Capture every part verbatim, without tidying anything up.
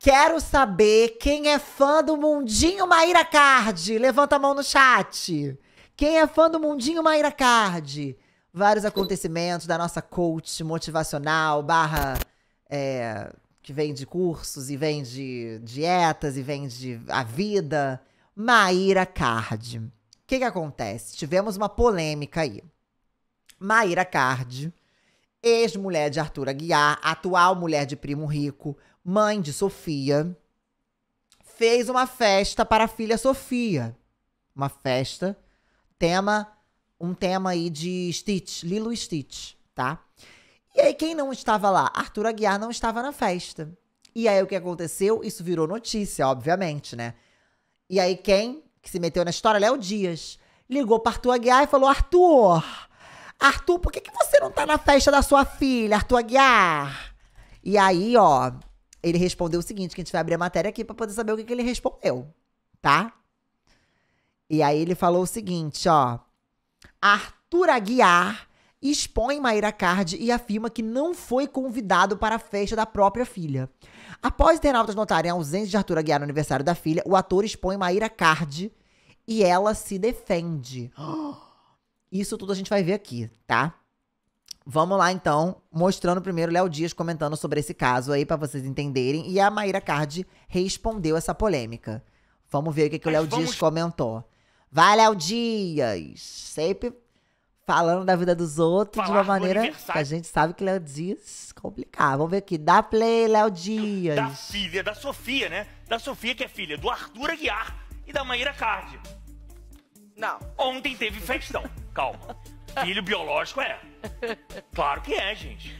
Quero saber quem é fã do mundinho Maíra Cardi. Levanta a mão no chat. Quem é fã do mundinho Maíra Cardi? Vários acontecimentos da nossa coach motivacional, barra, é, que vem de cursos e vem de dietas e vem de a vida. Maíra Cardi. O que que acontece? Tivemos uma polêmica aí. Maíra Cardi, ex-mulher de Arthur Aguiar, atual mulher de Primo Rico, mãe de Sofia, fez uma festa para a filha Sofia. Uma festa, tema, um tema aí de Stitch, Lilo Stitch, tá? E aí quem não estava lá? Arthur Aguiar não estava na festa. E aí o que aconteceu? Isso virou notícia, obviamente, né? E aí quem que se meteu na história? Léo Dias. Ligou para Arthur Aguiar e falou: Arthur, Arthur, por que que você não tá na festa da sua filha, Arthur Aguiar? E aí, ó, ele respondeu o seguinte, que a gente vai abrir a matéria aqui pra poder saber o que que ele respondeu, tá? E aí ele falou o seguinte, ó. Arthur Aguiar expõe Maíra Cardi e afirma que não foi convidado para a festa da própria filha. Após internautas notarem a ausência de Arthur Aguiar no aniversário da filha, o ator expõe Maíra Cardi e ela se defende. Oh! Isso tudo a gente vai ver aqui, tá? Vamos lá, então, mostrando primeiro o Léo Dias comentando sobre esse caso aí, pra vocês entenderem. E a Maíra Cardi respondeu essa polêmica. Vamos ver o que que o Léo vamos... Dias comentou. Vai, Léo Dias! Sempre falando da vida dos outros falar de uma maneira que a gente sabe que Léo Dias é complicado. Vamos ver aqui. Dá play, Léo Dias. Da filha, da Sofia, né? Da Sofia, que é filha do Arthur Aguiar e da Maíra Cardi. Não. Ontem teve festão. Calma. Filho biológico é. Claro que é, gente.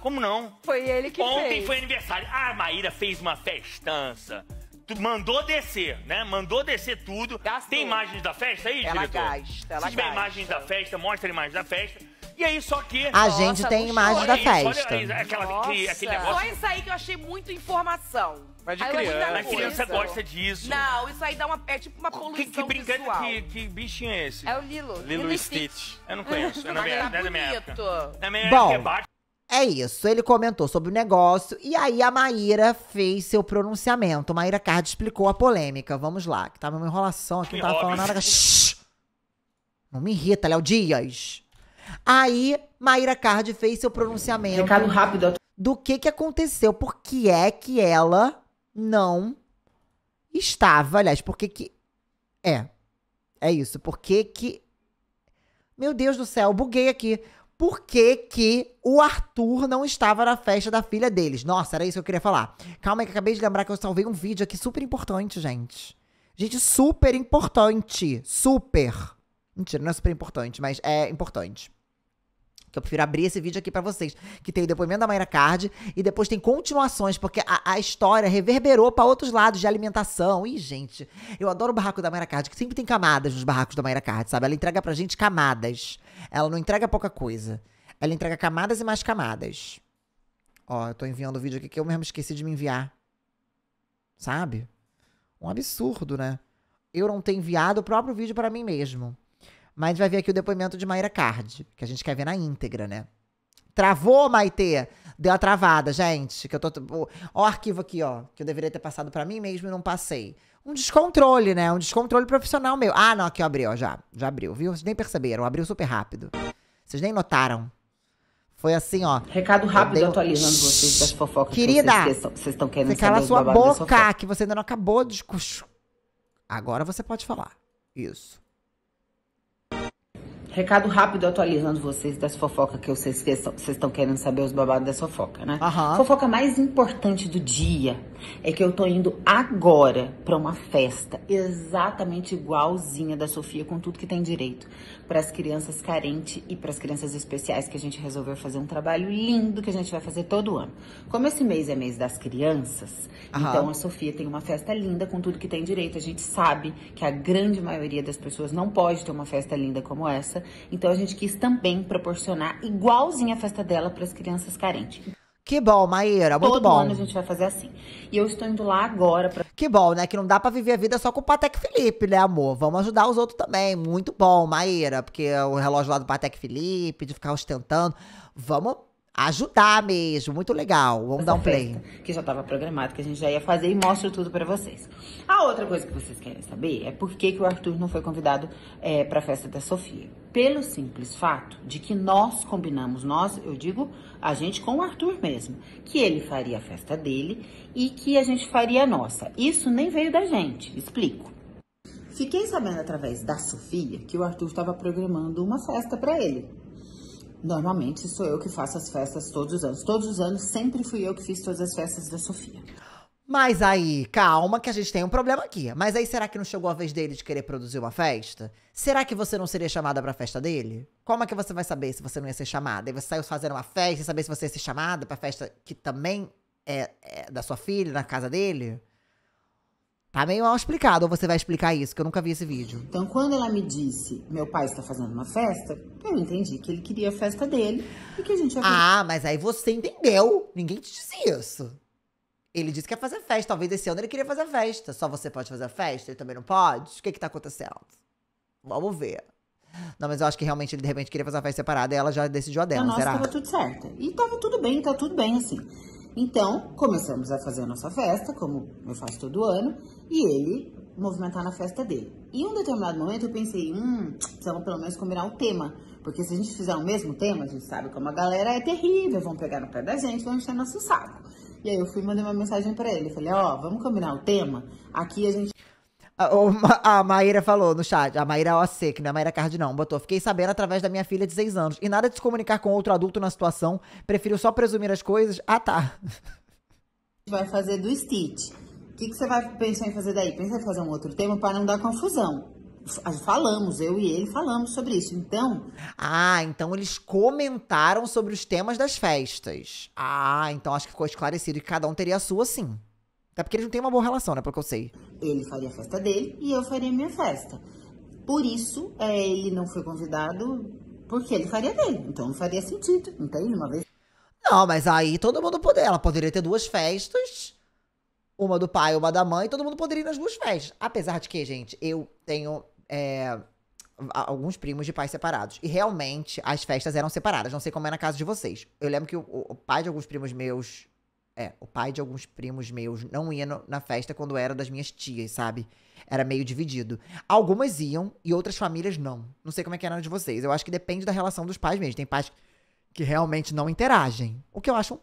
Como não? Foi ele que Ontem fez. Ontem foi aniversário. Ah, a Maíra fez uma festança. Tu mandou descer, né? Mandou descer tudo. Gastou. Tem imagens da festa aí, ela diretor? Gasta, ela Se tiver gasta. imagens da festa, mostra imagens da festa. E aí, só que... A gente Nossa, tem imagens da isso, festa. Olha, aquela, aquele, aquele negócio. Só isso aí que eu achei muita informação. Mas de aí criança. Mas criança gosta disso. Não, isso aí dá uma, é tipo uma poluição que, que brincadeira, visual. Que, que bichinho é esse? É o Lilo. Lilo, Lilo Stitch. Stitch. Eu não conheço. É na minha, é da minha época. Na minha Bom, época é, é isso. Ele comentou sobre o negócio e aí a Maíra fez seu pronunciamento. Maíra Cardi explicou a polêmica. Vamos lá, que tava uma enrolação aqui, não tava falando nada. Shhh! Não me irrita, Léo Dias. Aí, Maíra Cardi fez seu pronunciamento. Recado rápido. Do que que aconteceu. Por que é que ela... não estava, aliás, porque que... É, é isso, porque que... Meu Deus do céu, buguei aqui. Por que que o Arthur não estava na festa da filha deles? Nossa, era isso que eu queria falar. Calma aí que acabei de lembrar que eu salvei um vídeo aqui super importante, gente. Gente, super importante, super. Mentira, não é super importante, mas é importante. Eu prefiro abrir esse vídeo aqui pra vocês, que tem o depoimento da Maíra Cardi e depois tem continuações, porque a, a história reverberou pra outros lados de alimentação. Ih, gente, eu adoro o barraco da Maíra Cardi, que sempre tem camadas nos barracos da Maíra Cardi, sabe? Ela entrega pra gente camadas. Ela não entrega pouca coisa. Ela entrega camadas e mais camadas. Ó, eu tô enviando o vídeo aqui que eu mesmo esqueci de me enviar. Sabe? Um absurdo, né? Eu não ter enviado o próprio vídeo pra mim mesmo. Mas vai ver aqui o depoimento de Maíra Cardi, que a gente quer ver na íntegra, né? Travou, Maitê! Deu a travada, gente. Que eu tô... Ó o arquivo aqui, ó. Que eu deveria ter passado pra mim mesmo e não passei. Um descontrole, né? Um descontrole profissional meu. Ah, não. Aqui, ó. Abriu, ó. Já. Já abriu, viu? Vocês nem perceberam. Abriu super rápido. Vocês nem notaram. Foi assim, ó. Recado rápido deu... atualizando vocês das fofocas. Querida! Que vocês estão querendo saber. Você cala a sua boca, que você ainda não acabou de... Agora você pode falar. Isso. Recado rápido atualizando vocês das fofocas que vocês estão querendo saber os babados das fofocas, né? Uhum. Fofoca mais importante do dia é que eu tô indo agora pra uma festa exatamente igualzinha da Sofia, com tudo que tem direito. Pras crianças carentes e pras crianças especiais, que a gente resolveu fazer um trabalho lindo que a gente vai fazer todo ano. Como esse mês é mês das crianças, uhum, então a Sofia tem uma festa linda com tudo que tem direito. A gente sabe que a grande maioria das pessoas não pode ter uma festa linda como essa. Então a gente quis também proporcionar igualzinho a festa dela para as crianças carentes. Que bom, Maíra, muito bom. Todo ano a gente vai fazer assim. E eu estou indo lá agora pra... Que bom, né? Que não dá pra viver a vida só com o Patek Philippe, né, amor? Vamos ajudar os outros também. Muito bom, Maíra. Porque o relógio lá do Patek Philippe, de ficar ostentando. Vamos ajudar mesmo. Muito legal. Vamos essa dar um play. Que já estava programado, que a gente já ia fazer e mostro tudo pra vocês. A outra coisa que vocês querem saber é por que, que o Arthur não foi convidado é, pra festa da Sofia. Pelo simples fato de que nós combinamos, nós, eu digo, a gente com o Arthur mesmo, que ele faria a festa dele e que a gente faria a nossa. Isso nem veio da gente. Explico. Fiquei sabendo através da Sofia que o Arthur estava programando uma festa pra ele. Normalmente sou eu que faço as festas todos os anos. Todos os anos sempre fui eu que fiz todas as festas da Sofia. Mas aí, calma que a gente tem um problema aqui. Mas aí será que não chegou a vez dele de querer produzir uma festa? Será que você não seria chamada pra festa dele? Como é que você vai saber se você não ia ser chamada? E você saiu fazendo uma festa e saber se você ia ser chamada pra festa que também é, é da sua filha, na casa dele? Tá meio mal explicado, ou você vai explicar isso, que eu nunca vi esse vídeo. Então, quando ela me disse, meu pai está fazendo uma festa, eu entendi que ele queria a festa dele e que a gente ia fazer. Ah, mas aí você entendeu. Ninguém te disse isso. Ele disse que ia fazer festa. Talvez esse ano ele queria fazer festa. Só você pode fazer festa? Ele também não pode? O que que tá acontecendo? Vamos ver. Não, mas eu acho que realmente ele, de repente, queria fazer uma festa separada e ela já decidiu a dela, a nossa, será? Tava tudo certo. E tava tudo bem, tá tudo bem, assim. Então, começamos a fazer a nossa festa, como eu faço todo ano, e ele movimentar na festa dele. E em um determinado momento eu pensei, hum, precisamos pelo menos combinar o tema, porque se a gente fizer o mesmo tema, a gente sabe como a galera é terrível, vão pegar no pé da gente, vão encher nosso saco. E aí eu fui e mandei uma mensagem pra ele, falei, ó, oh, vamos combinar o tema, aqui a gente... A, a Maíra falou no chat, a Maíra O C, que não é a Maíra Cardi não, botou, fiquei sabendo através da minha filha de seis anos, e nada de se comunicar com outro adulto na situação, prefiro só presumir as coisas, ah tá. Vai fazer do Stitch, o que, que você vai pensar em fazer daí? Pensa em fazer um outro tema para não dar confusão. Falamos, eu e ele falamos sobre isso, então... Ah, então eles comentaram sobre os temas das festas. Ah, então acho que ficou esclarecido que cada um teria a sua sim. Até porque eles não têm uma boa relação, né? Pelo que eu sei. Ele faria a festa dele e eu faria a minha festa. Por isso, é, ele não foi convidado, porque ele faria dele. Então não faria sentido, entende? Uma vez. Não, mas aí todo mundo poderia. Ela poderia ter duas festas, uma do pai e uma da mãe, todo mundo poderia ir nas duas festas. Apesar de que, gente, eu tenho é, alguns primos de pais separados. E realmente as festas eram separadas. Não sei como é na casa de vocês. Eu lembro que o, o pai de alguns primos meus. É, o pai de alguns primos meus não ia no, na festa quando era das minhas tias, sabe? Era meio dividido. Algumas iam e outras famílias não. Não sei como é que era de vocês. Eu acho que depende da relação dos pais mesmo. Tem pais que realmente não interagem. O que eu acho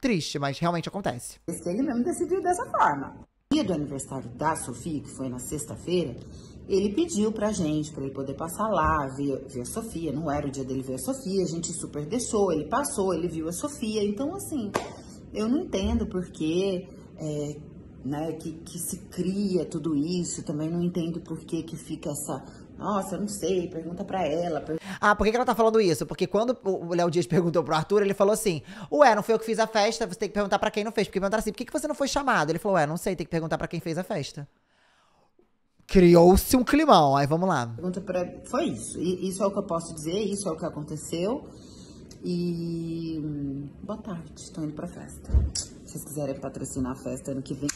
triste, mas realmente acontece. Ele mesmo decidiu dessa forma. No dia do aniversário da Sofia, que foi na sexta-feira, ele pediu pra gente, pra ele poder passar lá, ver, ver a Sofia. Não era o dia dele ver a Sofia, a gente super deixou. Ele passou, ele viu a Sofia. Então, assim... Eu não entendo porque é, né, que, que se cria tudo isso. Também não entendo porque que fica essa... Nossa, eu não sei, pergunta pra ela. Per... Ah, por que, que ela tá falando isso? Porque quando o Léo Dias perguntou pro Arthur, ele falou assim... Ué, não foi eu que fiz a festa, você tem que perguntar pra quem não fez. Porque perguntaram assim, por que, que você não foi chamado? Ele falou, ué, não sei, tem que perguntar pra quem fez a festa. Criou-se um climão, aí vamos lá. Pergunta pra... Foi isso, isso é o que eu posso dizer, isso é o que aconteceu. E boa tarde, estou indo pra festa. Se vocês quiserem patrocinar a festa ano que vem,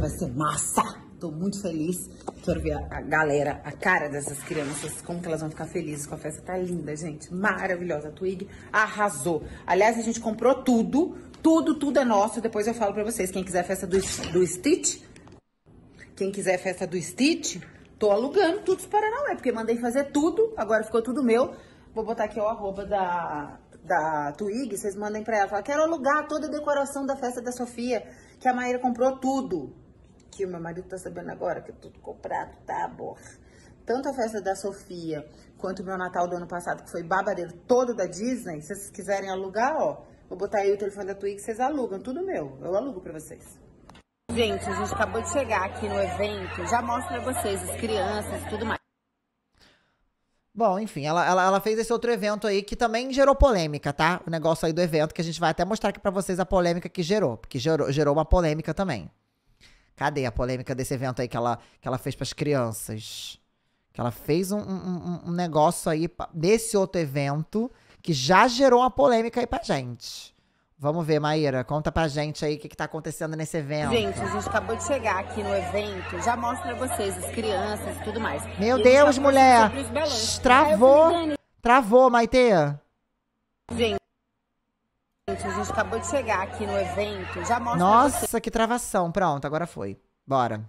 vai ser massa. Tô muito feliz. Quero ver a galera, a cara dessas crianças, como que elas vão ficar felizes com a festa. Tá linda, gente, maravilhosa. A Twig arrasou. Aliás, a gente comprou tudo, tudo, tudo é nosso. Depois eu falo pra vocês, quem quiser a festa do, do Stitch, quem quiser a festa do Stitch, tô alugando tudo para não é, porque mandei fazer tudo, agora ficou tudo meu. Vou botar aqui o arroba da, da Twig, vocês mandem pra ela. Fala, quero alugar toda a decoração da festa da Sofia, que a Maíra comprou tudo. Que o meu marido tá sabendo agora, que é tudo comprado, tá, amor? Tanto a festa da Sofia, quanto o meu Natal do ano passado, que foi babadeiro todo da Disney. Se vocês quiserem alugar, ó, vou botar aí o telefone da Twig, vocês alugam, tudo meu. Eu alugo pra vocês. Gente, a gente acabou de chegar aqui no evento, já mostro pra vocês, as crianças e tudo mais. Bom, enfim, ela, ela, ela fez esse outro evento aí que também gerou polêmica, tá? O negócio aí do evento, que a gente vai até mostrar aqui pra vocês a polêmica que gerou. Porque gerou, gerou uma polêmica também. Cadê a polêmica desse evento aí que ela, que ela fez pras crianças? Que ela fez um, um, um negócio aí desse outro evento que já gerou uma polêmica aí pra gente. Vamos ver, Maíra, conta pra gente aí o que, que tá acontecendo nesse evento. Gente, a gente acabou de chegar aqui no evento, já mostro pra vocês, as crianças e tudo mais. Meu e Deus, mulher! Travou! Travou, Maite! Gente. gente, a gente acabou de chegar aqui no evento. Já mostra. Nossa, que travação. Pronto, agora foi. Bora.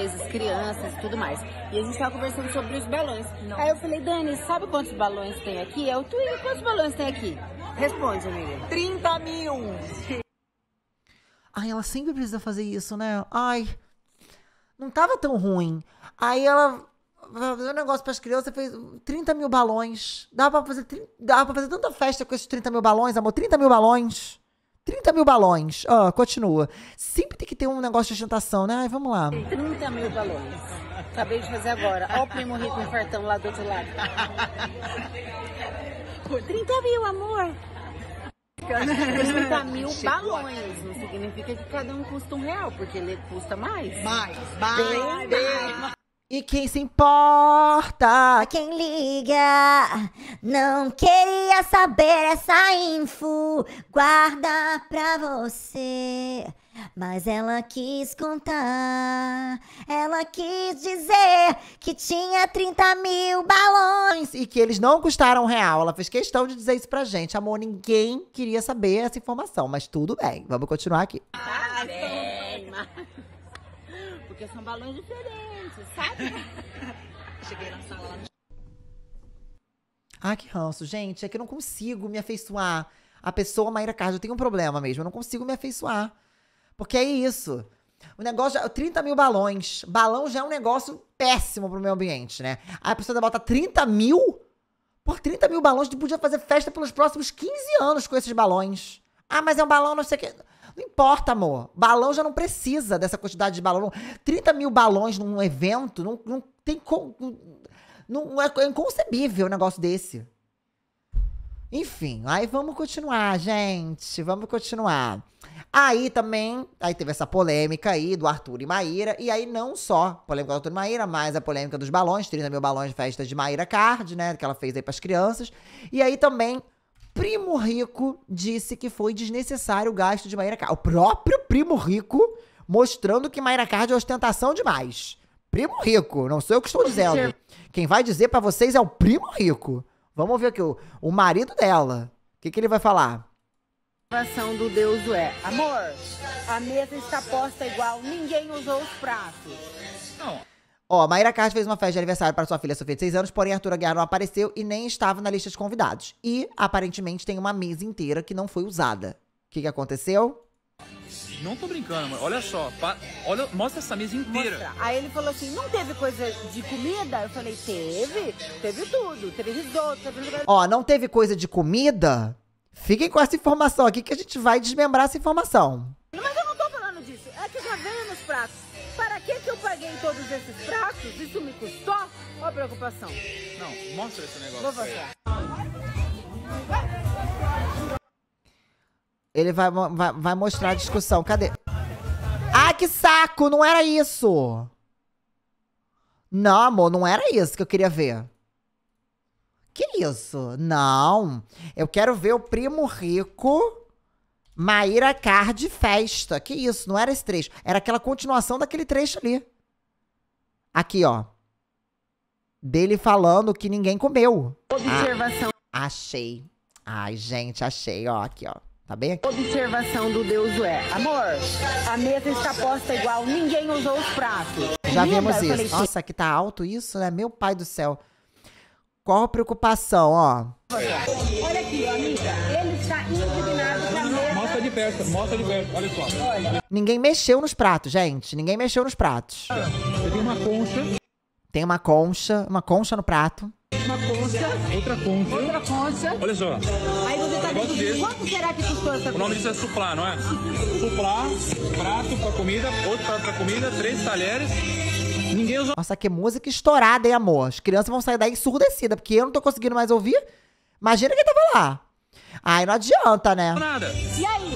As crianças e tudo mais. E a gente tava conversando sobre os balões. Não. Aí eu falei, Dani, sabe quantos balões tem aqui? É o Twig, quantos balões tem aqui? Responde, amiga. trinta mil! Ai, ela sempre precisa fazer isso, né? Ai, não tava tão ruim. Aí ela fazer um negócio pras crianças, fez trinta mil balões. Dá pra fazer, dá pra fazer tanta festa com esses trinta mil balões, amor. trinta mil balões. trinta mil balões. Ah, continua. Sempre tem que ter um negócio de ostentação, né? Ai, vamos lá. trinta mil balões. Acabei de fazer agora. Olha o Primo Rico infartão lá do outro lado. trinta mil, amor. trinta mil balões. Não significa que cada um custa um real, porque ele custa mais. Mais. Mais. Bem, mais. E quem se importa? Quem liga? Não queria saber essa info. Guarda pra você. Mas ela quis contar. Ela quis dizer que tinha trinta mil balões. E que eles não custaram real. Ela fez questão de dizer isso pra gente. Amor, ninguém queria saber essa informação. Mas tudo bem. Vamos continuar aqui. Tá bem, mas... Porque são balões diferentes. Sabe? Cheguei na sala. Ah, que ranço, gente. É que eu não consigo me afeiçoar a pessoa Maíra Cardi. Eu tenho um problema mesmo. Eu não consigo me afeiçoar. Porque é isso. O negócio. trinta mil balões. Balão já é um negócio péssimo pro meio ambiente, né? Aí a pessoa ainda bota trinta mil? Por trinta mil balões, tu podia fazer festa pelos próximos quinze anos com esses balões. Ah, mas é um balão, não sei o que. Não importa, amor. Balão já não precisa dessa quantidade de balão. trinta mil balões num evento, não, não tem... Con... Não é, é inconcebível um negócio desse. Enfim, aí vamos continuar, gente. Vamos continuar. Aí também, aí teve essa polêmica aí do Arthur e Maíra. E aí não só a polêmica do Arthur e Maíra, mas a polêmica dos balões. trinta mil balões de festa de Maíra Cardi, né? Que ela fez aí pras crianças. E aí também... Primo Rico disse que foi desnecessário o gasto de Maíra Cardi. O próprio Primo Rico mostrando que Maíra Cardi é ostentação demais. Primo Rico, não sou eu que estou dizendo. Quem vai dizer pra vocês é o Primo Rico. Vamos ver aqui, o, o marido dela. O que, que ele vai falar? A oração do Deus é, amor, a mesa está posta igual, ninguém usou os pratos. Não. Ó, Maíra Cardi fez uma festa de aniversário para sua filha Sofia, de seis anos, porém Arthur Aguiar não apareceu e nem estava na lista de convidados. E, aparentemente, tem uma mesa inteira que não foi usada. O que, que aconteceu? Não tô brincando, mano. Olha só. Pa... Olha... Mostra essa mesa inteira. Mostra. Aí ele falou assim, não teve coisa de comida? Eu falei, teve. Teve tudo. Teve risoto. Teve... Ó, não teve coisa de comida? Fiquem com essa informação aqui que a gente vai desmembrar essa informação. Mas eu não tô falando disso. É que já veio nos pratos. Para que que eu paguei todos esses pratos? Isso me custou? Ó a preocupação. Não, mostra esse negócio. Vou mostrar. Ele vai, vai, vai mostrar a discussão. Cadê? Ah, que saco! Não era isso! Não, amor, não era isso que eu queria ver. Que isso? Não. Eu quero ver o Primo Rico... Maíra Cardi festa. Que isso, não era esse trecho. Era aquela continuação daquele trecho ali. Aqui, ó. Dele falando que ninguém comeu. Observação. Ah, achei. Ai, gente, achei. Ó, aqui, ó. Tá bem aqui. Observação do Deus é. Amor, a mesa está posta igual, ninguém usou os pratos. Já vimos isso. Nossa, que tá alto isso, né? Meu pai do céu. Qual a preocupação, ó. Olha aqui, amiga. Ele está indignado pra mim. De perto, mostra de perto, olha só. Ninguém mexeu nos pratos, gente. Ninguém mexeu nos pratos. Eu tenho uma concha. Tem uma concha, uma concha no prato. Uma concha. Outra concha. Outra concha. Olha só. Aí você tá vendo quanto será que custou essa coisa? O nome disso é suplar, não é? Suplar, prato pra comida, outro prato pra comida, três talheres. Ninguém usou. Nossa, que música estourada, hein, amor? As crianças vão sair daí ensurdecidas, porque eu não tô conseguindo mais ouvir. Imagina quem tava lá. Ai, não adianta, né? Nada. E aí?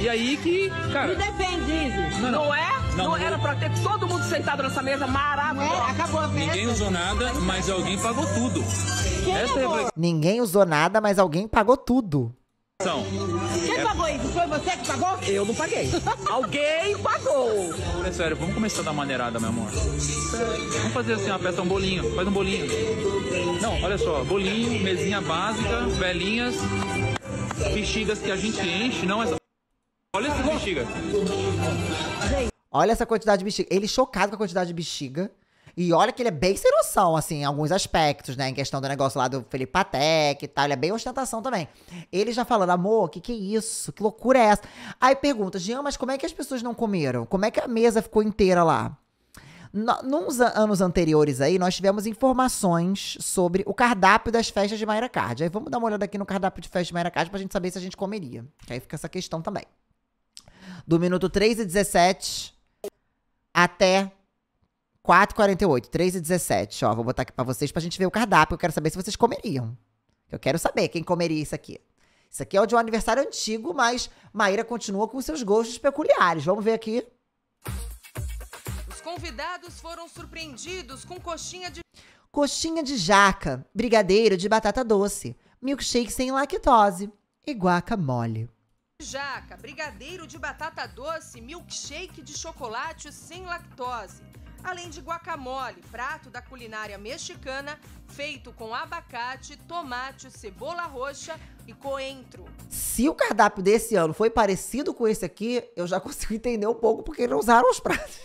E aí que, cara... Me defende, não, não. não é? Não, não, não era pra ter todo mundo sentado nessa mesa maravilhosa. É, acabou a festa. Ninguém usou nada, mas alguém pagou tudo. Essa é... Ninguém usou nada, mas alguém pagou tudo. Quem pagou isso? Foi você que pagou? Eu não paguei. Alguém pagou. Olha, sério, vamos começar da maneirada, meu amor. Vamos fazer assim, uma peça, um bolinho. Faz um bolinho. Não, olha só. Bolinho, mesinha básica, velhinhas. bexigas que a gente enche, não essa... Olha essa bexiga. Olha essa quantidade de bexiga. Ele chocado com a quantidade de bexiga. E olha que ele é bem sem noção, assim, em alguns aspectos, né? Em questão do negócio lá do Felipe Patek e tal. Ele é bem ostentação também. Ele já falando, amor, que que é isso? Que loucura é essa? Aí pergunta, Jean, mas como é que as pessoas não comeram? Como é que a mesa ficou inteira lá? No, nos anos anteriores aí, nós tivemos informações sobre o cardápio das festas de Maíra Cardi. Aí vamos dar uma olhada aqui no cardápio de festa de Maíra Cardi pra gente saber se a gente comeria. Que aí fica essa questão também. Do minuto três e dezessete até... quatro e quarenta e oito, três e dezessete, ó. Vou botar aqui pra vocês pra gente ver o cardápio. Eu quero saber se vocês comeriam. Eu quero saber quem comeria isso aqui. Isso aqui é o de um aniversário antigo, mas Maíra continua com seus gostos peculiares. Vamos ver aqui. Os convidados foram surpreendidos com coxinha de... Coxinha de jaca, brigadeiro de batata doce, milkshake sem lactose e guacamole. Jaca, brigadeiro de batata doce, milkshake de chocolate sem lactose. Além de guacamole, prato da culinária mexicana, feito com abacate, tomate, cebola roxa e coentro. Se o cardápio desse ano foi parecido com esse aqui, eu já consigo entender um pouco porque eles usaram os pratos.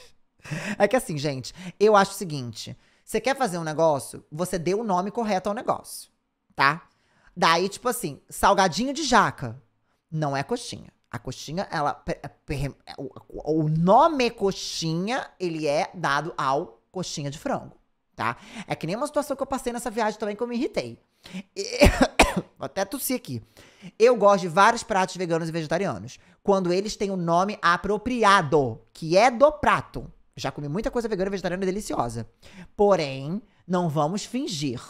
É que assim, gente, eu acho o seguinte, você quer fazer um negócio, você dê o nome correto ao negócio, tá? Daí, tipo assim, salgadinho de jaca, não é coxinha. A coxinha, ela, o nome coxinha, ele é dado ao coxinha de frango, tá? É que nem uma situação que eu passei nessa viagem também que eu me irritei. E... Vou até tossir aqui. Eu gosto de vários pratos veganos e vegetarianos, quando eles têm o nome apropriado, que é do prato. Já comi muita coisa vegana e vegetariana deliciosa. Porém, não vamos fingir.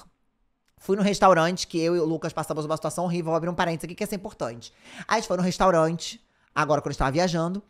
Fui no restaurante, que eu e o Lucas passamos uma situação horrível. Vou abrir um parênteses aqui, que essa é importante. Aí a gente foi no restaurante, agora quando eu estava viajando.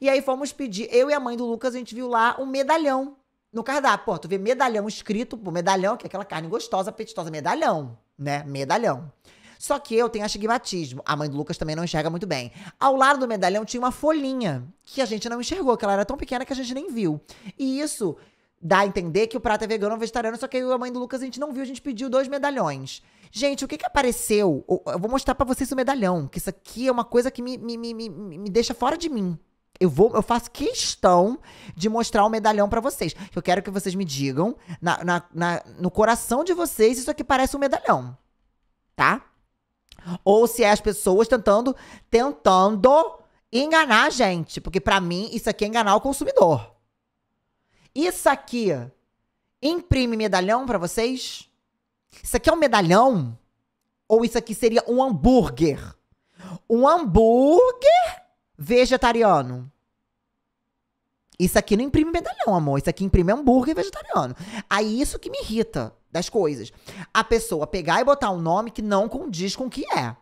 E aí fomos pedir, eu e a mãe do Lucas, a gente viu lá um medalhão no cardápio. Pô, tu vê medalhão escrito, pô, medalhão, que é aquela carne gostosa, apetitosa, medalhão, né? Medalhão. Só que eu tenho astigmatismo. A mãe do Lucas também não enxerga muito bem. Ao lado do medalhão tinha uma folhinha, que a gente não enxergou, que ela era tão pequena que a gente nem viu. E isso... dá a entender que o prato é vegano ou vegetariano, só que eu e a mãe do Lucas a gente não viu, a gente pediu dois medalhões. Gente, o que que apareceu? Eu vou mostrar pra vocês o medalhão, que isso aqui é uma coisa que me, me, me, me deixa fora de mim. Eu, vou, eu faço questão de mostrar o medalhão pra vocês. Eu quero que vocês me digam, na, na, na, no coração de vocês, isso aqui parece um medalhão, tá? Ou se é as pessoas tentando, tentando enganar a gente, porque pra mim isso aqui é enganar o consumidor. Isso aqui imprime medalhão pra vocês? Isso aqui é um medalhão? Ou isso aqui seria um hambúrguer? Um hambúrguer vegetariano. Isso aqui não imprime medalhão, amor. Isso aqui imprime hambúrguer vegetariano. Aí isso que me irrita das coisas. A pessoa pegar e botar um nome que não condiz com o que é.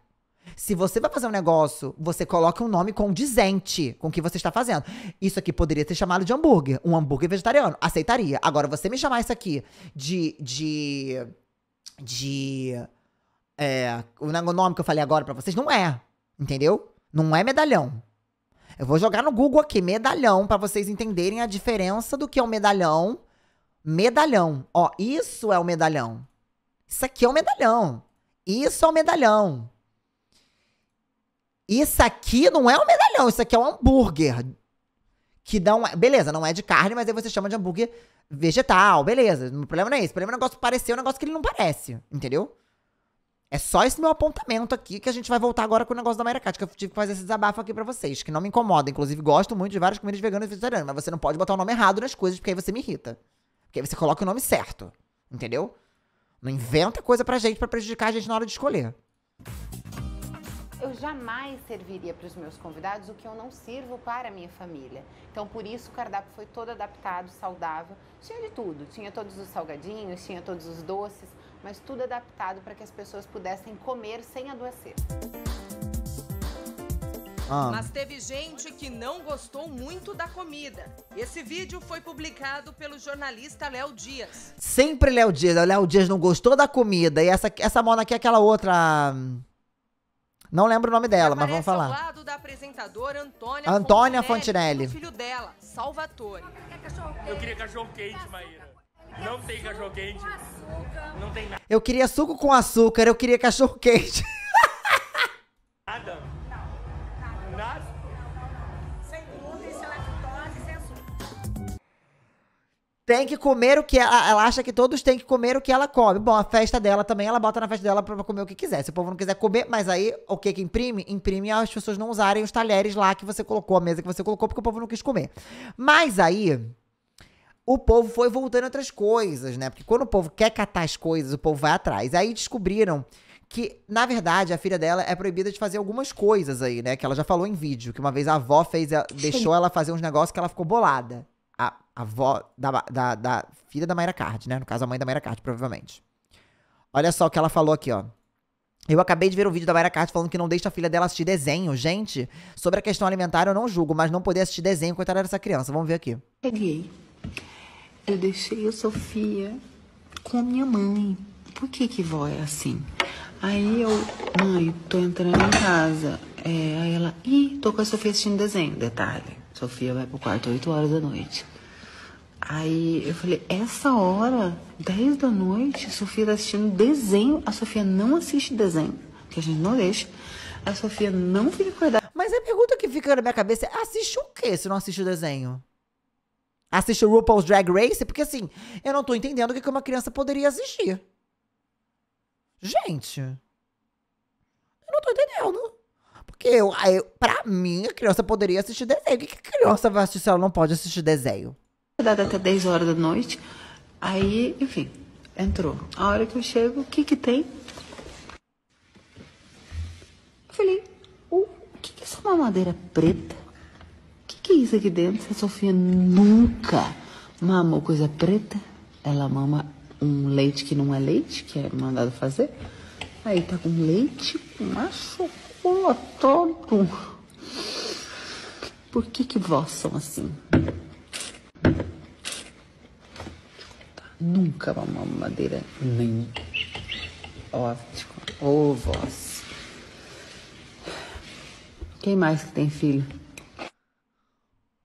Se você vai fazer um negócio, você coloca um nome condizente com o que você está fazendo. Isso aqui poderia ser chamado de hambúrguer. Um hambúrguer vegetariano. Aceitaria. Agora, você me chamar isso aqui de... De... de é, o nome que eu falei agora pra vocês não é. Entendeu? Não é medalhão. Eu vou jogar no Google aqui, medalhão, pra vocês entenderem a diferença do que é um medalhão. Medalhão. Ó, isso é o medalhão. Isso aqui é um medalhão. Isso é o medalhão. Isso aqui não é um medalhão, isso aqui é um hambúrguer. Que não é, beleza, não é de carne, mas aí você chama de hambúrguer vegetal, beleza. O problema não é esse, o problema é o negócio parecer um negócio que ele não parece, entendeu? É só esse meu apontamento aqui que a gente vai voltar agora com o negócio da Maíra Cardi, que eu tive que fazer esse desabafo aqui pra vocês, que não me incomoda. Inclusive, gosto muito de várias comidas veganas e vegetarianas, mas você não pode botar o nome errado nas coisas, porque aí você me irrita. Porque aí você coloca o nome certo, entendeu? Não inventa coisa pra gente pra prejudicar a gente na hora de escolher. Eu jamais serviria para os meus convidados o que eu não sirvo para a minha família. Então, por isso, o cardápio foi todo adaptado, saudável. Tinha de tudo. Tinha todos os salgadinhos, tinha todos os doces, mas tudo adaptado para que as pessoas pudessem comer sem adoecer. Ah. Mas teve gente que não gostou muito da comida. Esse vídeo foi publicado pelo jornalista Léo Dias. Sempre Léo Dias. Léo Dias não gostou da comida. E essa, essa mona aqui é aquela outra... Não lembro o nome dela, mas vamos falar. Aparece ao lado da apresentadora Antônia, Antônia Fontenelle. Fontenelle. Do filho dela, Salvatore. Eu queria cachorro quente, Maíra. Não tem cachorro quente. Não tem nada. Eu queria suco com açúcar, eu queria cachorro quente. Nada. Tem que comer o que ela, ela acha que todos têm que comer o que ela come. Bom, a festa dela também, ela bota na festa dela pra comer o que quiser. Se o povo não quiser comer, mas aí, o que que imprime? Imprime as pessoas não usarem os talheres lá que você colocou, a mesa que você colocou, porque o povo não quis comer. Mas aí, o povo foi voltando a outras coisas, né? Porque quando o povo quer catar as coisas, o povo vai atrás. Aí descobriram que, na verdade, a filha dela é proibida de fazer algumas coisas aí, né? Que ela já falou em vídeo, que uma vez a avó fez, deixou ela fazer uns negócios que ela ficou bolada. A avó da, da, da filha da Maíra Cardi, né? No caso, a mãe da Maíra Cardi, provavelmente. Olha só o que ela falou aqui, ó. Eu acabei de ver um vídeo da Maíra Cardi falando que não deixa a filha dela assistir desenho. Gente, sobre a questão alimentar eu não julgo, mas não poder assistir desenho, coitada dessa criança. Vamos ver aqui. Peguei. Eu deixei a Sofia com a minha mãe. Por que que vó é assim? Aí eu, mãe, tô entrando em casa. É, aí ela, ih, tô com a Sofia assistindo desenho. Detalhe. Sofia vai pro quarto oito horas da noite. Aí eu falei, essa hora, dez da noite, a Sofia tá assistindo desenho. A Sofia não assiste desenho, que a gente não deixa. A Sofia não fica acordada. Mas a pergunta que fica na minha cabeça é, assiste o quê se não assiste o desenho? Assiste o RuPaul's Drag Race? Porque assim, eu não tô entendendo o que uma criança poderia assistir. Gente, eu não tô entendendo. Porque eu, eu, pra mim, a criança poderia assistir desenho. O que, que a criança vai assistir se ela não pode assistir desenho? Dada até dez horas da noite. Aí, enfim, entrou. A hora que eu chego, o que que tem? Eu falei, o que que é essa mamadeira preta? O que que é isso aqui dentro? A Sofia nunca mamou coisa preta. Ela mama um leite que não é leite, que é mandado fazer. Aí tá com leite, macho. Pô, todo. Por que que vós são assim? Nunca uma madeira nem ótimo. Ô, vós. Quem mais que tem filho?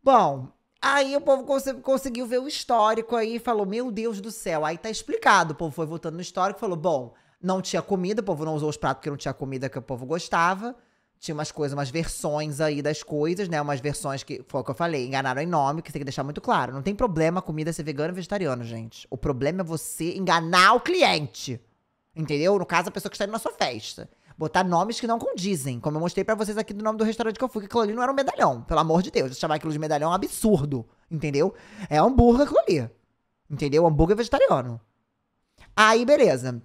Bom, aí o povo cons conseguiu ver o histórico aí e falou, meu Deus do céu. Aí tá explicado, o povo foi voltando no histórico e falou, bom... Não tinha comida, o povo não usou os pratos porque não tinha comida que o povo gostava. Tinha umas coisas, umas versões aí das coisas, né? Umas versões que, foi o que eu falei, enganaram em nome, que tem que deixar muito claro. Não tem problema a comida ser vegana ou vegetariana, gente. O problema é você enganar o cliente, entendeu? No caso, a pessoa que está indo na sua festa. Botar nomes que não condizem, como eu mostrei pra vocês aqui do nome do restaurante que eu fui, que aquilo ali não era um medalhão, pelo amor de Deus. Chamar aquilo de medalhão é um absurdo, entendeu? É hambúrguer aquilo ali, entendeu? Hambúrguer vegetariano. Aí, beleza.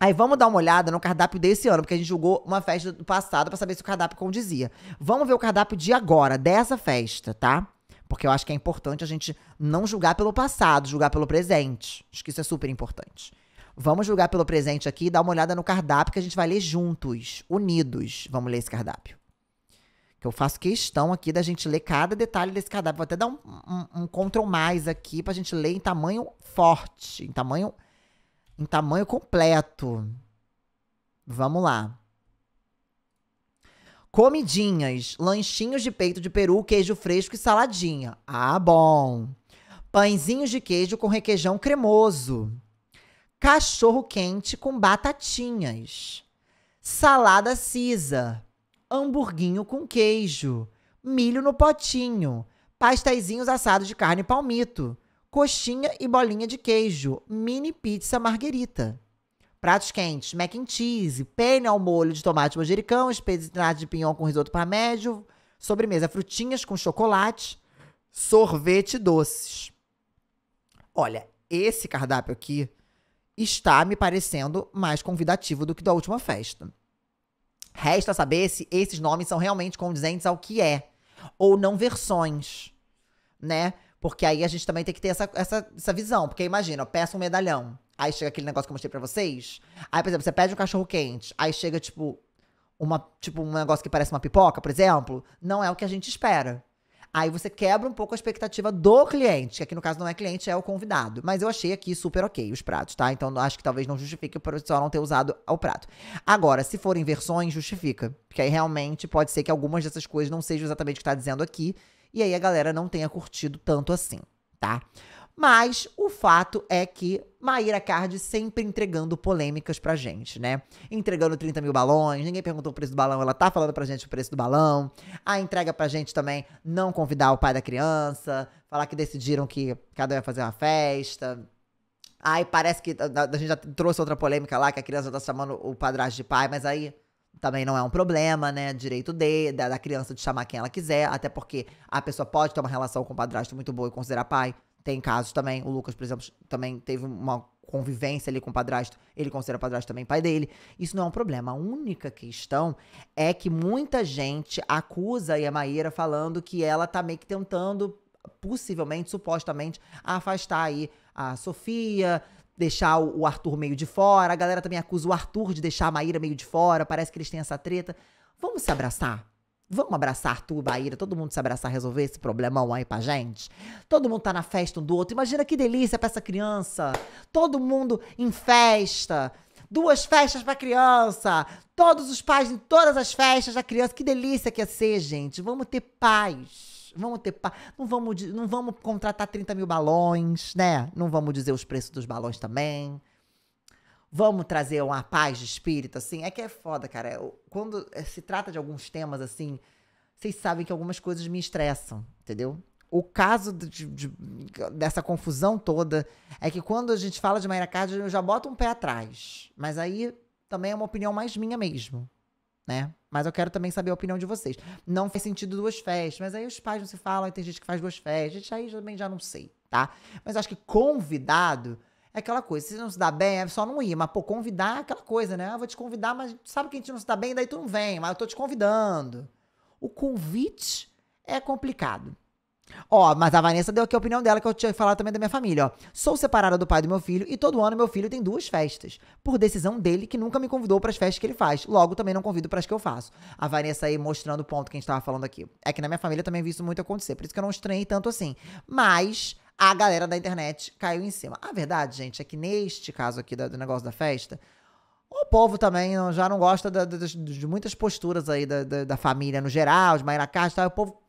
Aí vamos dar uma olhada no cardápio desse ano, porque a gente julgou uma festa do passado pra saber se o cardápio condizia. Vamos ver o cardápio de agora, dessa festa, tá? Porque eu acho que é importante a gente não julgar pelo passado, julgar pelo presente. Acho que isso é super importante. Vamos julgar pelo presente aqui e dar uma olhada no cardápio que a gente vai ler juntos, unidos. Vamos ler esse cardápio. Que eu faço questão aqui da gente ler cada detalhe desse cardápio. Vou até dar um, um, um Ctrl mais aqui pra gente ler em tamanho forte, em tamanho... Em tamanho completo. Vamos lá. Comidinhas. Lanchinhos de peito de peru, queijo fresco e saladinha. Ah, bom. Pãezinhos de queijo com requeijão cremoso. Cachorro quente com batatinhas. Salada Caesar. Hamburguinho com queijo. Milho no potinho. Pastazinhos assados de carne e palmito. Coxinha e bolinha de queijo. Mini pizza marguerita. Pratos quentes. Mac and cheese. Penne ao molho de tomate manjericão. Espetinado de pinhão com risoto parmédio. Sobremesa. Frutinhas com chocolate. Sorvete e doces. Olha, esse cardápio aqui está me parecendo mais convidativo do que da última festa. Resta saber se esses nomes são realmente condizentes ao que é. Ou não versões. Né? Porque aí a gente também tem que ter essa, essa, essa visão. Porque imagina, eu peço um medalhão. Aí chega aquele negócio que eu mostrei pra vocês. Aí, por exemplo, você pede um cachorro quente. Aí chega, tipo, uma, tipo, um negócio que parece uma pipoca, por exemplo. Não é o que a gente espera. Aí você quebra um pouco a expectativa do cliente. Que aqui, no caso, não é cliente, é o convidado. Mas eu achei aqui super ok os pratos, tá? Então, acho que talvez não justifique o pessoal não ter usado o prato. Agora, se forem versões, justifica. Porque aí, realmente, pode ser que algumas dessas coisas não sejam exatamente o que tá dizendo aqui. E aí a galera não tenha curtido tanto assim, tá? Mas o fato é que Maíra Cardi sempre entregando polêmicas pra gente, né? Entregando trinta mil balões, ninguém perguntou o preço do balão, ela tá falando pra gente o preço do balão. A entrega pra gente também não convidar o pai da criança, falar que decidiram que cada um ia fazer uma festa. Aí parece que a, a gente já trouxe outra polêmica lá, que a criança tá chamando o padrasto de pai, mas aí também não é um problema, né? Direito de, da, da criança de chamar quem ela quiser, até porque a pessoa pode ter uma relação com o padrasto muito boa e considerar pai. Tem casos também, o Lucas, por exemplo, também teve uma convivência ali com o padrasto, ele considera o padrasto também pai dele. Isso não é um problema. A única questão é que muita gente acusa aí a Maíra falando que ela tá meio que tentando, possivelmente, supostamente, afastar aí a Sofia, deixar o Arthur meio de fora. A galera também acusa o Arthur de deixar a Maíra meio de fora, parece que eles têm essa treta. Vamos se abraçar? Vamos abraçar Arthur, Maíra, todo mundo se abraçar, resolver esse problemão aí pra gente? Todo mundo tá na festa um do outro. Imagina que delícia pra essa criança. Todo mundo em festa. Duas festas pra criança. Todos os pais em todas as festas da criança. Que delícia que ia ser, gente. Vamos ter paz. Vamos ter paz. Não vamos, não vamos contratar trinta mil balões, né? Não vamos dizer os preços dos balões também. Vamos trazer uma paz de espírito, assim. É que é foda, cara. Eu, quando se trata de alguns temas, assim, vocês sabem que algumas coisas me estressam, entendeu? O caso de, de, dessa confusão toda é que quando a gente fala de Maíra Cardi, eu já boto um pé atrás. Mas aí também é uma opinião mais minha mesmo, né? Mas eu quero também saber a opinião de vocês. Não faz sentido duas festas, mas aí os pais não se falam, aí tem gente que faz duas festas. Gente, aí também já não sei, tá? Mas acho que convidado... é aquela coisa, se não se dá bem, é só não ir. Mas, pô, convidar é aquela coisa, né? Eu vou te convidar, mas sabe que a gente não se dá bem, daí tu não vem. Mas eu tô te convidando. O convite é complicado. Ó, mas a Vanessa deu aqui a opinião dela, que eu tinha falado também da minha família, ó. Sou separada do pai do meu filho e todo ano meu filho tem duas festas. Por decisão dele, que nunca me convidou pras festas que ele faz. Logo, também não convido pras que eu faço. A Vanessa aí mostrando o ponto que a gente tava falando aqui. É que na minha família também vi isso muito acontecer. Por isso que eu não estranhei tanto assim. Mas... a galera da internet caiu em cima. A verdade, gente, é que neste caso aqui do negócio da festa, o povo também já não gosta de, de, de muitas posturas aí da, da, da família no geral, de Maíra Cardi, tá? O povo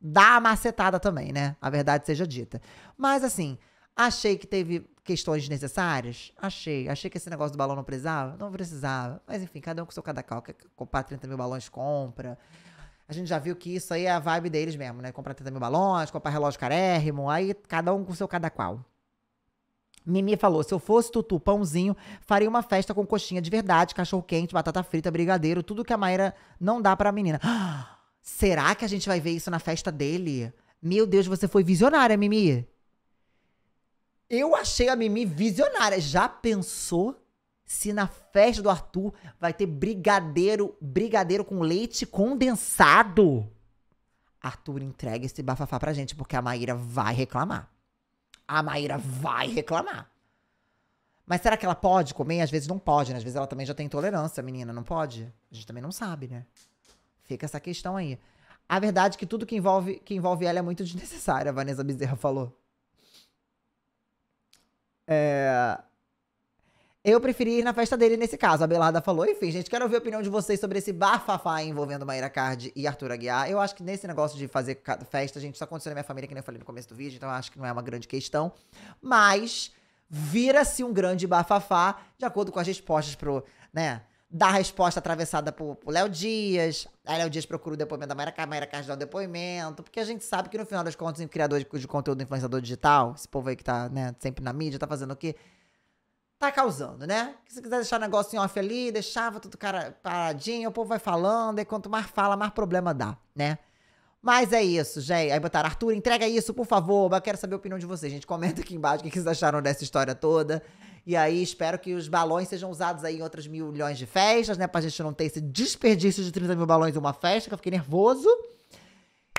dá a macetada também, né? A verdade seja dita. Mas, assim, achei que teve questões desnecessárias. Achei. Achei que esse negócio do balão não precisava. Não precisava. Mas, enfim, cada um com seu cada qual. Quer comprar trinta mil balões, compra. A gente já viu que isso aí é a vibe deles mesmo, né? Comprar trinta mil balões, comprar relógio carérrimo, aí cada um com seu cada qual. Mimi falou, se eu fosse Tutu Pãozinho, faria uma festa com coxinha de verdade, cachorro quente, batata frita, brigadeiro, tudo que a Maíra não dá pra menina. Ah, será que a gente vai ver isso na festa dele? Meu Deus, você foi visionária, Mimi. Eu achei a Mimi visionária. Já pensou? Se na festa do Arthur vai ter brigadeiro, brigadeiro com leite condensado. Arthur, entrega esse bafafá pra gente, porque a Maíra vai reclamar. A Maíra vai reclamar. Mas será que ela pode comer? Às vezes não pode, né? Às vezes ela também já tem intolerância, menina, não pode? A gente também não sabe, né? Fica essa questão aí. A verdade é que tudo que envolve, que envolve ela é muito desnecessário, a Vanessa Bezerra falou. É... eu preferi ir na festa dele nesse caso, a Belarda falou. Enfim, gente, quero ouvir a opinião de vocês sobre esse bafafá envolvendo Maíra Cardi e Arthur Aguiar. Eu acho que nesse negócio de fazer festa, gente, isso aconteceu na minha família, que nem eu falei no começo do vídeo, então eu acho que não é uma grande questão. Mas vira-se um grande bafafá, de acordo com as respostas pro, né, da resposta atravessada pro Léo Dias. Aí Léo Dias procura o depoimento da Maíra Cardi, Maíra Cardi dá o depoimento, porque a gente sabe que no final das contas, o criador de conteúdo, influenciador digital, esse povo aí que tá, né, sempre na mídia, tá fazendo o quê? Tá causando, né? Se quiser deixar o negócio em off ali, deixava tudo cara paradinho, o povo vai falando, e quanto mais fala, mais problema dá, né? Mas é isso, gente. Aí botaram, Arthur, entrega isso, por favor. Eu quero saber a opinião de vocês, gente. Comenta aqui embaixo o que vocês acharam dessa história toda. E aí, espero que os balões sejam usados aí em outras milhões de festas, né? Pra gente não ter esse desperdício de trinta mil balões em uma festa, que eu fiquei nervoso.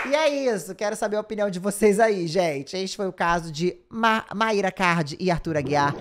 E é isso, quero saber a opinião de vocês aí, gente. Este foi o caso de Ma- Maíra Cardi e Arthur Aguiar.